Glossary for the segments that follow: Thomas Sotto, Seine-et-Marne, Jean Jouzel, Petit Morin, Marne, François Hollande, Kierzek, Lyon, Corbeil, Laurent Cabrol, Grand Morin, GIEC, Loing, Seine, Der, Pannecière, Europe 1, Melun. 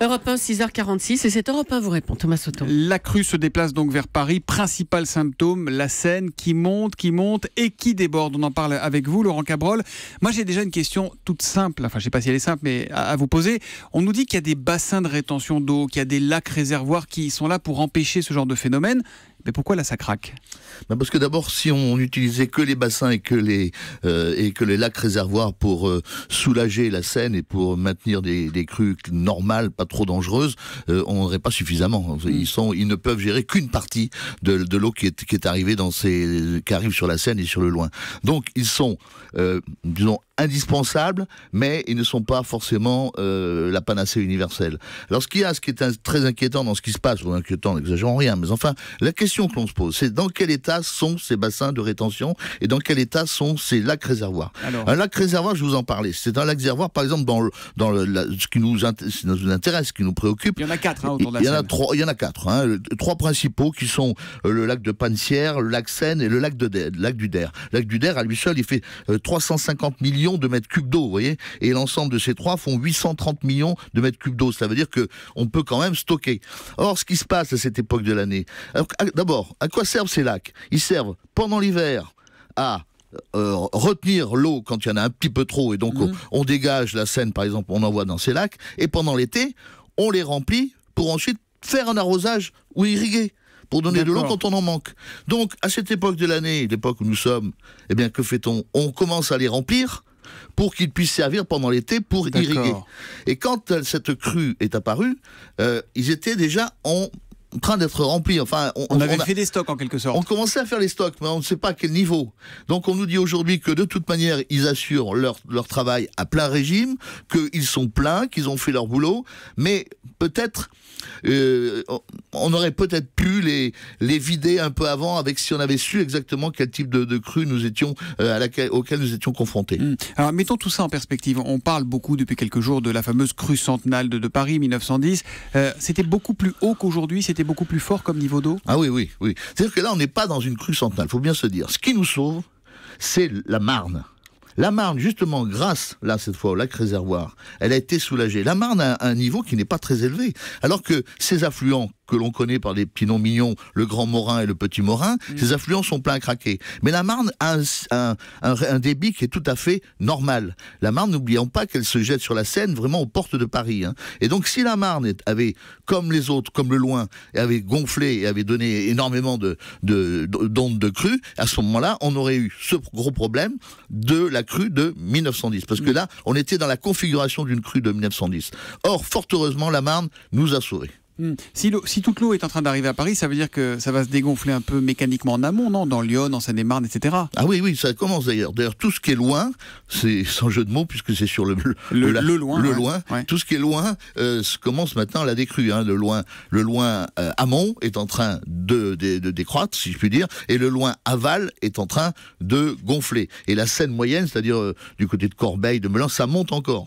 Europe 1, 6h46, et c'est Europe 1 vous répond, Thomas Sotto. La crue se déplace donc vers Paris. Principal symptôme, la Seine qui monte et qui déborde. On en parle avec vous, Laurent Cabrol. Moi, j'ai déjà une question toute simple, enfin, je ne sais pas si elle est simple, mais à vous poser. On nous dit qu'il y a des bassins de rétention d'eau, qu'il y a des lacs réservoirs qui sont là pour empêcher ce genre de phénomène. Mais pourquoi là ça craque? Parce que d'abord, si on n'utilisait que les bassins et que les lacs réservoirs pour soulager la Seine et pour maintenir des crues normales, pas trop dangereuses, on n'aurait pas suffisamment. Ils ne peuvent gérer qu'une partie de l'eau qui arrive sur la Seine et sur le Loing. Donc ils sont, disons, indispensables, mais ils ne sont pas forcément la panacée universelle. Alors ce qui est très inquiétant dans ce qui se passe, ou inquiétant, n'exagérons rien, mais enfin, la question que l'on se pose, c'est dans quel état sont ces bassins de rétention et dans quel état sont ces lacs réservoirs. Alors, un lac réservoir, je vous en parlais, c'est un lac réservoir, par exemple, ce qui nous préoccupe. Il y en a quatre, autour de la Seine. Il y en a quatre. Trois principaux qui sont le lac de Pannecière, le lac Seine et le lac du Der. Le lac du Der, à lui seul, il fait 350 millions de mètres cubes d'eau, vous voyez, et l'ensemble de ces trois font 830 millions de mètres cubes d'eau. Ça veut dire que on peut quand même stocker. Or, ce qui se passe à cette époque de l'année, d'abord, à quoi servent ces lacs? Ils servent pendant l'hiver à retenir l'eau quand il y en a un petit peu trop, et donc on dégage la Seine, par exemple, on envoie dans ces lacs, et pendant l'été, on les remplit pour ensuite faire un arrosage ou irriguer, pour donner de l'eau quand on en manque. Donc, à cette époque de l'année, l'époque où nous sommes, eh bien, que fait-on? On commence à les remplir pour qu'ils puissent servir pendant l'été pour irriguer. Et quand cette crue est apparue, ils étaient déjà en train d'être remplis. Enfin, on avait fait des stocks en quelque sorte. On commençait à faire les stocks, mais on ne sait pas à quel niveau. Donc on nous dit aujourd'hui que de toute manière, ils assurent leur travail à plein régime, qu'ils sont pleins, qu'ils ont fait leur boulot, mais peut-être, on aurait peut-être pu les vider un peu avant, si on avait su exactement quel type de crue nous étions, auquel nous étions confrontés. Alors mettons tout ça en perspective. On parle beaucoup depuis quelques jours de la fameuse crue centenale de Paris, 1910. C'était beaucoup plus haut qu'aujourd'hui, c'était beaucoup plus fort comme niveau d'eau. Ah oui. C'est-à-dire que là, on n'est pas dans une crue centenale, il faut bien se dire. Ce qui nous sauve, c'est la Marne. La Marne, justement, grâce, là, cette fois, au lac réservoir, elle a été soulagée. La Marne a un niveau qui n'est pas très élevé, alors que ses affluents, que l'on connaît par des petits noms mignons, le Grand Morin et le Petit Morin, ces affluents sont pleins à craquer. Mais la Marne a un débit qui est tout à fait normal. La Marne, n'oublions pas qu'elle se jette sur la Seine, vraiment aux portes de Paris. Et donc, si la Marne avait, comme les autres, comme le Loing, avait gonflé et avait donné énormément d'ondes de crue, à ce moment-là, on aurait eu ce gros problème de la crue de 1910. Parce que là, on était dans la configuration d'une crue de 1910. Or, fort heureusement, la Marne nous a sauvés. Si toute l'eau est en train d'arriver à Paris, ça veut dire que ça va se dégonfler un peu mécaniquement en amont, non? Dans Lyon, en Seine-et-Marne, etc. Ah oui, ça commence d'ailleurs. D'ailleurs, tout ce qui est loin, c'est sans jeu de mots, puisque c'est sur le loin. Ouais. Tout ce qui est loin commence maintenant la décrue. Le loin amont est en train de décroître, si je puis dire, et le loin aval est en train de gonfler. Et la Seine moyenne, c'est-à-dire du côté de Corbeil, de Melun, ça monte encore.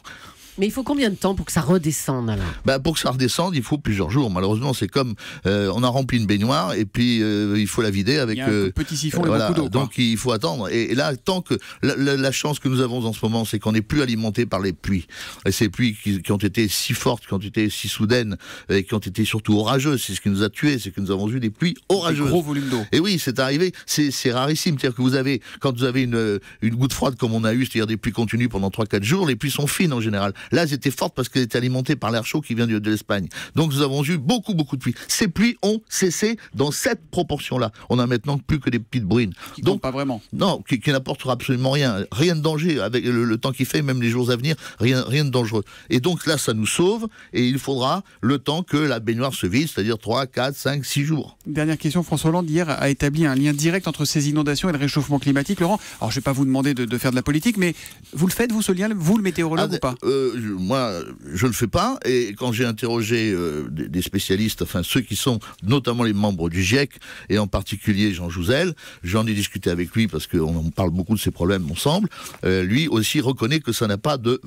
Mais il faut combien de temps pour que ça redescende alors? Pour que ça redescende, il faut plusieurs jours. Malheureusement, c'est comme on a rempli une baignoire et puis il faut la vider avec un petit siphon et beaucoup d'eau. Donc il faut attendre. Et là, tant que la chance que nous avons en ce moment, c'est qu'on n'est plus alimenté par les pluies. Et ces pluies qui ont été si fortes, qui ont été si soudaines et qui ont été surtout orageuses, c'est ce qui nous a tués, c'est que nous avons eu des pluies orageuses. Des gros volumes d'eau. Et oui, c'est arrivé. C'est rarissime. C'est-à-dire que quand vous avez une goutte froide comme on a eu, c'est-à-dire des pluies continues pendant 3-4 jours, les pluies sont fines en général. Là, elles étaient fortes parce qu'elles étaient alimentées par l'air chaud qui vient de l'Espagne. Donc, nous avons eu beaucoup, beaucoup de pluies. Ces pluies ont cessé dans cette proportion-là. On n'a maintenant plus que des petites bruines. Donc, pas vraiment. Non, qui n'apportera absolument rien. Rien de danger avec le temps qu'il fait, même les jours à venir, rien de dangereux. Et donc, là, ça nous sauve et il faudra le temps que la baignoire se vide, c'est-à-dire 3, 4, 5, 6 jours. Dernière question. François Hollande, hier, a établi un lien direct entre ces inondations et le réchauffement climatique. Laurent, alors je ne vais pas vous demander de faire de la politique, mais vous le faites, vous, ce lien, vous, le météorologue, ou pas moi, je ne fais pas. Et quand j'ai interrogé des spécialistes, enfin ceux qui sont notamment les membres du GIEC, et en particulier Jean Jouzel, j'en ai discuté avec lui parce qu'on parle beaucoup de ces problèmes ensemble, lui aussi reconnaît que ça n'a pas de,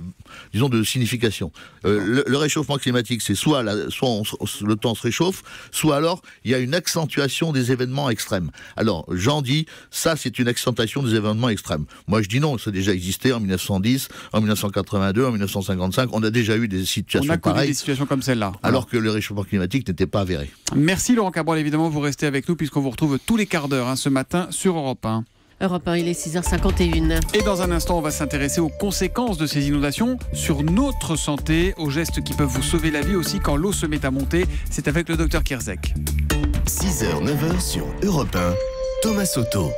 disons, de signification. Le réchauffement climatique, c'est soit le temps se réchauffe, soit alors il y a une accentuation des événements extrêmes. Alors Jean dit, ça c'est une accentuation des événements extrêmes. Moi je dis non, ça a déjà existé en 1910, en 1982, en 1955, on a déjà eu des situations pareilles. Des situations comme celle-là. Voilà. Alors que le réchauffement climatique n'était pas avéré. Merci Laurent Cabrol, évidemment vous restez avec nous puisqu'on vous retrouve tous les quarts d'heure ce matin sur Europe 1. Europe 1, il est 6h51. Et dans un instant, on va s'intéresser aux conséquences de ces inondations sur notre santé, aux gestes qui peuvent vous sauver la vie aussi quand l'eau se met à monter. C'est avec le docteur Kierzek. 6h, 9h sur Europe 1, Thomas Sotto.